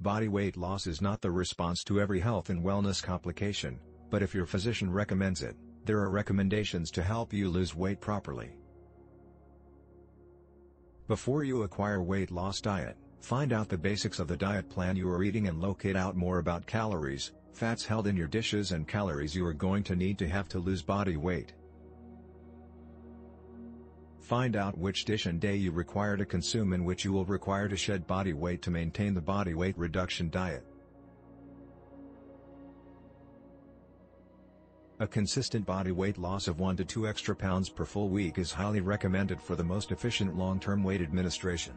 Body weight loss is not the response to every health and wellness complication, but if your physician recommends it, there are recommendations to help you lose weight properly. Before you acquire weight loss diet, find out the basics of the diet plan you are eating and locate out more about calories, fats held in your dishes and calories you are going to need to have to lose body weight. Find out which dish and day you require to consume and which you will require to shed body weight to maintain the body weight reduction diet. A consistent body weight loss of 1 to 2 extra pounds per full week is highly recommended for the most efficient long-term weight administration.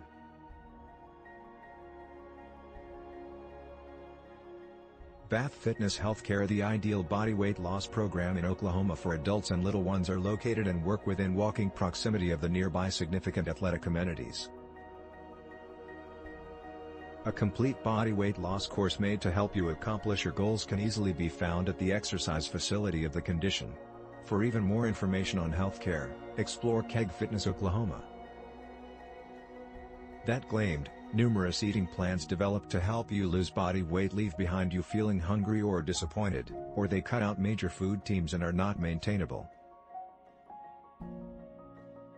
Bath Fitness Healthcare, the ideal body weight loss program in Oklahoma for adults and little ones, are located and work within walking proximity of the nearby significant athletic amenities. A complete body weight loss course made to help you accomplish your goals can easily be found at the exercise facility of the condition. For even more information on healthcare, explore Keg Fitness Oklahoma. That claimed, numerous eating plans developed to help you lose body weight leave behind you feeling hungry or disappointed, or they cut out major food teams and are not maintainable.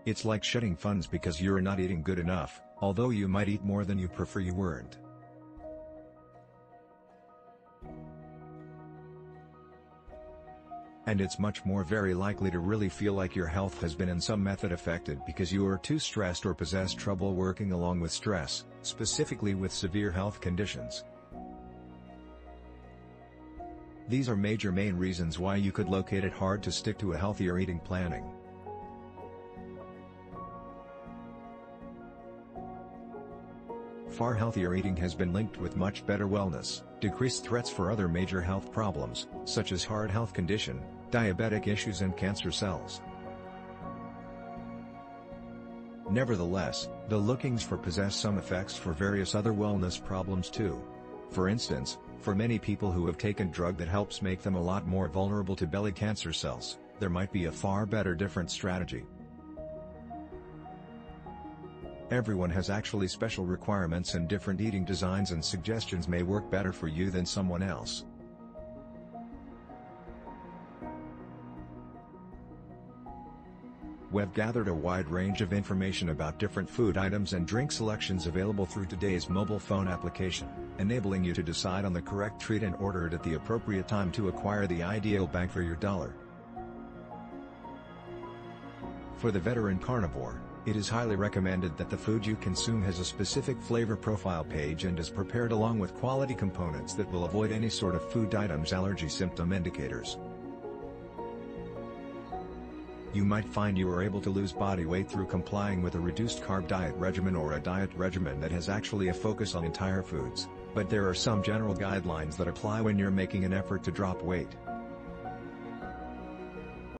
It's like shedding funds because you're not eating good enough, although you might eat more than you prefer you weren't. And it's much more very likely to really feel like your health has been in some method affected because you are too stressed or possess trouble working along with stress, specifically with severe health conditions. These are major main reasons why you could locate it hard to stick to a healthier eating planning. Far healthier eating has been linked with much better wellness, decreased threats for other major health problems, such as heart health condition, diabetic issues and cancer cells. Nevertheless, the lookings for possess some effects for various other wellness problems too. For instance, for many people who have taken drug that helps make them a lot more vulnerable to belly cancer cells, there might be a far better different strategy. Everyone has actually special requirements and different eating designs and suggestions may work better for you than someone else. We've gathered a wide range of information about different food items and drink selections available through today's mobile phone application, enabling you to decide on the correct treat and order it at the appropriate time to acquire the ideal bang for your dollar. For the veteran carnivore, it is highly recommended that the food you consume has a specific flavor profile page and is prepared along with quality components that will avoid any sort of food items allergy symptom indicators. You might find you are able to lose body weight through complying with a reduced carb diet regimen or a diet regimen that has actually a focus on entire foods, but there are some general guidelines that apply when you're making an effort to drop weight.